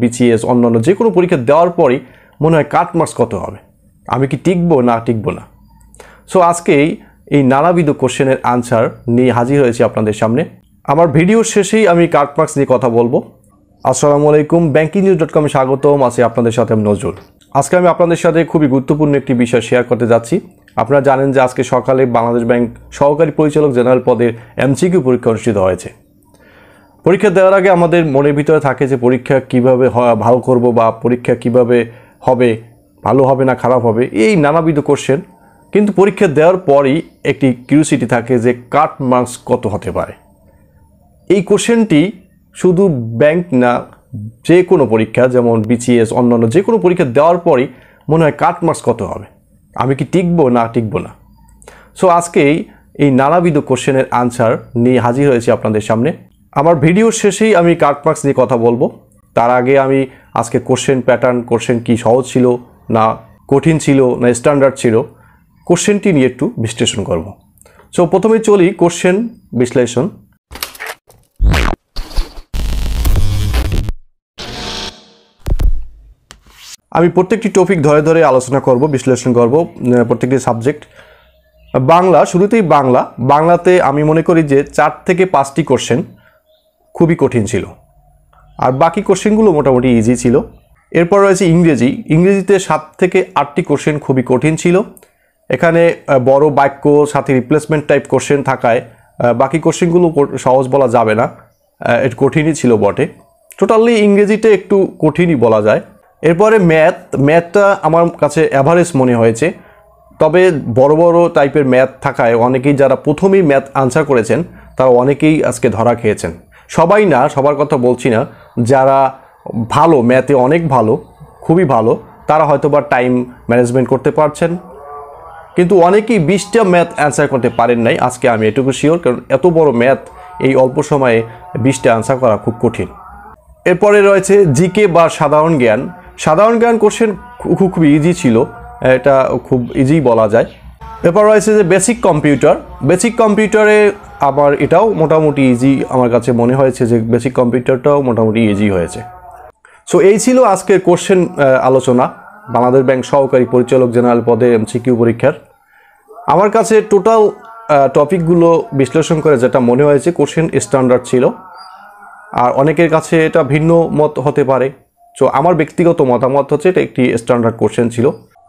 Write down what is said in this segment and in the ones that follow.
BCS অন্যান্য যে কোনো পরীক্ষা দেওয়ার পরই মনে হয় কাট মার্কস কত হবে, আমি কি টিকবো না টিকবো না। সো আজকেই এই নানাবিধ কোশ্চেনের আনসার নিয়ে হাজির হয়েছি আপনাদের সামনে। আমার ভিডিওর শেষেই আমি কাট মার্কস নিয়ে কথা বলবো। আসসালামু আলাইকুম, bankingnews.com এ স্বাগতম। আছি আপনাদের সাথে আমি নজরুল। আজকে আমি আপনাদের সাথে খুবই গুরুত্বপূর্ণ একটি বিষয় শেয়ার করতে যাচ্ছি। আপনারা জানেন যে আজকে সকালে বাংলাদেশ ব্যাংক সহকারী পরিচালক জেনারেল পদের MCQ পরীক্ষা অনুষ্ঠিত হয়েছে। পরীক্ষা দেওয়ার আগে আমাদের মনের ভিতরে থাকে যে পরীক্ষা কীভাবে ভালো করব বা পরীক্ষা কিভাবে হবে, ভালো হবে না খারাপ হবে, এই নানাবিধ কোশ্চেন। কিন্তু পরীক্ষা দেওয়ার পরই একটি কিউরিওসিটি থাকে যে কাট মার্কস কত হতে পারে। এই কোশ্চেনটি শুধু ব্যাংক না, যে কোনো পরীক্ষা যেমন BCS অন্যান্য যে কোনো পরীক্ষা দেওয়ার পরই মনে হয় কাট মার্কস কত হবে, আমি কি টিকবো না টিকবো না। সো আজকেই এই নানাবিধ কোশ্চেনের আনসার নিয়ে হাজির হয়েছি আপনাদের সামনে। আমার ভিডিওর শেষেই আমি কাট মার্কস নিয়ে কথা বলবো। তার আগে আমি আজকে কোশ্চেন প্যাটার্ন, কোশ্চেন কি সহজ ছিল না কঠিন ছিল না স্ট্যান্ডার্ড ছিল, কোশ্চেনটি নিয়ে একটু বিশ্লেষণ করব। সো প্রথমে চলি কোশ্চেন বিশ্লেষণ। আমি প্রত্যেকটি টপিক ধরে ধরে আলোচনা করব, বিশ্লেষণ করব প্রত্যেকটি সাবজেক্ট। বাংলা, শুরুতেই বাংলাতে আমি মনে করি যে 4 থেকে 5টি কোশ্চেন খুবই কঠিন ছিল, আর বাকি কোশ্চেনগুলো মোটামুটি ইজি ছিল। এরপর রয়েছে ইংরেজিতে 7 থেকে 8টি কোশ্চেন খুবই কঠিন ছিল। এখানে বড় বাক্য সাথে রিপ্লেসমেন্ট টাইপ কোশ্চেন থাকায় বাকি কোশ্চেনগুলো সহজ বলা যাবে না, একটু কঠিনই ছিল বটে। টোটালি ইংরেজিতে একটু কঠিনই বলা যায়। এরপরে ম্যাথটা আমার কাছে অ্যাভারেজ মনে হয়েছে। তবে বড় বড় টাইপের ম্যাথ থাকায় অনেকেই যারা প্রথমেই ম্যাথ আনসার করেছেন তারা অনেকেই আজকে ধরা খেয়েছেন। সবাই না, সবার কথা বলছি না, যারা ভালো ম্যাথে, অনেক ভালো, খুবই ভালো, তারা হয়তো বা টাইম ম্যানেজমেন্ট করতে পারছেন। কিন্তু অনেকেই 20টা ম্যাথ অ্যান্সার করতে পারেন নাই। আজকে আমি এটুকু শিওর, কারণ এত বড় ম্যাথ এই অল্প সময়ে 20টা অ্যান্সার করা খুব কঠিন। এরপরে রয়েছে জিকে বা সাধারণ জ্ঞান। সাধারণ জ্ঞান কোশ্চেন খুব ইজি ছিল, এটা খুব ইজি বলা যায়। এরপর রয়েছে যে বেসিক কম্পিউটার। বেসিক কম্পিউটারে আবার এটাও মোটামুটি ইজি, আমার কাছে মনে হয়েছে যে বেসিক কম্পিউটারটাও মোটামুটি ইজি হয়েছে। সো এই ছিল আজকের কোশ্চেন আলোচনা বাংলাদেশ ব্যাংক সহকারী পরিচালক জেনারেল পদে MCQ পরীক্ষার। আমার কাছে টোটাল টপিকগুলো বিশ্লেষণ করে যেটা মনে হয়েছে, কোশ্চেন স্ট্যান্ডার্ড ছিল। আর অনেকের কাছে এটা ভিন্ন মত হতে পারে। সো আমার ব্যক্তিগত মতামত হচ্ছে এটা একটি স্ট্যান্ডার্ড কোশ্চেন ছিল।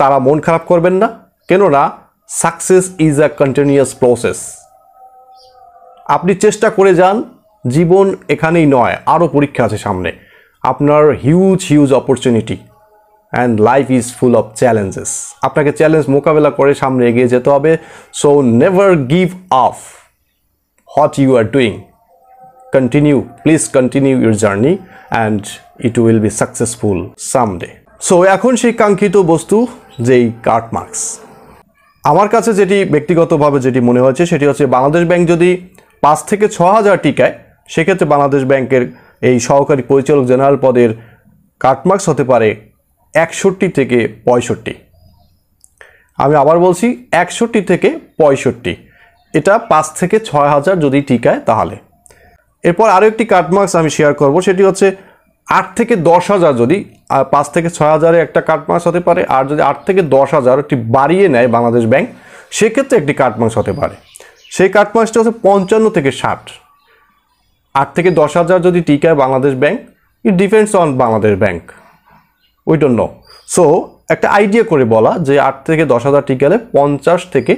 তারা মন খারাপ করবেন না, কেননা success is a continuous process. আপনি চেষ্টা করে যান, জীবন এখানেই নয়, আরও পরীক্ষা আছে সামনে। আপনার huge opportunity and life is full of challenges. আপনাকে চ্যালেঞ্জ মোকাবেলা করে সামনে এগিয়ে যেতে হবে। So never give up what you are doing, continue, please continue your journey and it will be successful someday. So এখন সেই কাঙ্ক্ষিত বস্তু, যেই কাট মার্কস। আমার কাছে যেটি ব্যক্তিগতভাবে যেটি মনে হয়েছে সেটি হচ্ছে, বাংলাদেশ ব্যাংক যদি 5 থেকে 6 হাজার টিকায়, সেক্ষেত্রে বাংলাদেশ ব্যাংকের এই সহকারী পরিচালক জেনারেল পদের কাট মার্কস হতে পারে 61 থেকে 65। আমি আবার বলছি, 61 থেকে 65। এটা 5 থেকে 6 হাজার যদি টিকায় তাহলে। এরপর আরও একটি কাট মার্কস আমি শেয়ার করব, সেটি হচ্ছে 8 থেকে 10 হাজার। যদি 5 থেকে 6 হাজারে একটা কাট মার্কস হতে পারে। আর যদি 8 থেকে 10 হাজার একটি বাড়িয়ে নেয় বাংলাদেশ ব্যাংক, সেক্ষেত্রে একটি কাট মার্কস হতে পারে। সেই কাট মার্কসটা হচ্ছে 55 থেকে 60। 8 থেকে 10 হাজার যদি টিকায় Bangladesh bank, it depends on Bangladesh bank, we don't know. So একটা আইডিয়া করে বলা যে 8 থেকে 10 হাজার টিকালে 50 থেকে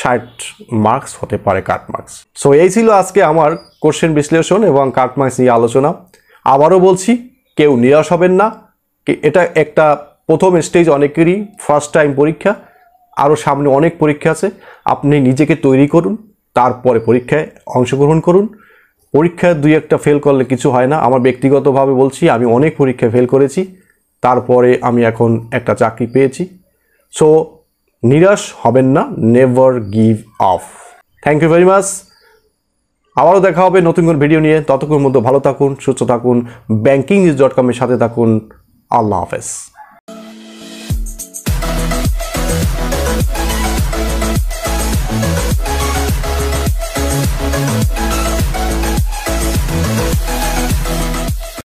60 মার্কস হতে পারে কাট মার্কস। সো এই ছিল আজকে আমার কোশ্চেন বিশ্লেষণ এবং কাট মার্কস নিয়ে আলোচনা। আবারও বলছি, কেউ নিরাশ হবেন না, এটা একটা প্রথম স্টেজ, অনেকেরই ফার্স্ট টাইম পরীক্ষা। আরও সামনে অনেক পরীক্ষা আছে, আপনি নিজেকে তৈরি করুন, তারপরে পরীক্ষায় অংশগ্রহণ করুন। পরীক্ষা দুই একটা ফেল করলে কিছু হয় না, আমার ব্যক্তিগতভাবে বলছি আমি অনেক পরীক্ষা ফেল করেছি, তারপরে আমি এখন একটা চাকরি পেয়েছি। সো নিরাশ হবেন না, never give up. Thank you very much. আবারও দেখা হবে নতুন কোন ভিডিও নিয়ে, ততক্ষণ মধ্যে ভালো থাকুন, সুস্থ থাকুন, bankingnews.com এর সাথে থাকুন। আল্লাহ হাফেজ।